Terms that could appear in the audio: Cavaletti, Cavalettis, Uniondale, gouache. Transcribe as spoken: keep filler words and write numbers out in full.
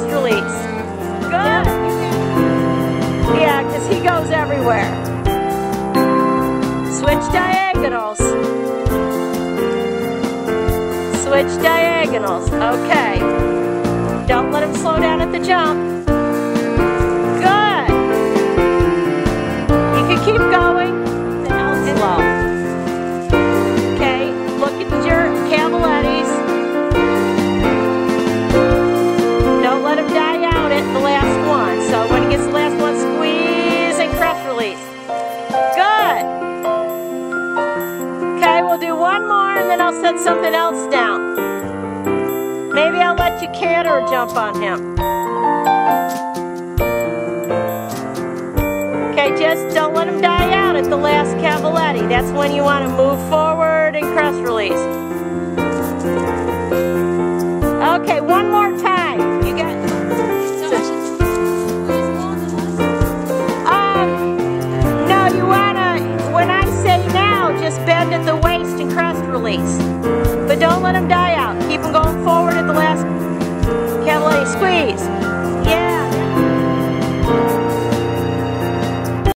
chest release. Good. Yeah, because he goes everywhere. Switch diagonals. Switch diagonals. Okay. Don't let him slow down at the jump. Good. You can keep going. Down slow. Okay. Look at your Cavalettis. Don't let him die out at the last one. So when he gets the last one, squeeze and crest release. Good. Okay. We'll do one more, and then I'll set something else down. Maybe I'll let you canter jump on him. Okay, just don't let him die out at the last Cavaletti. That's when you want to move forward and crest release. Okay, one more time. You got it. Um, no, you want to, when I say now, just bend at the waist and crest release. But don't let him die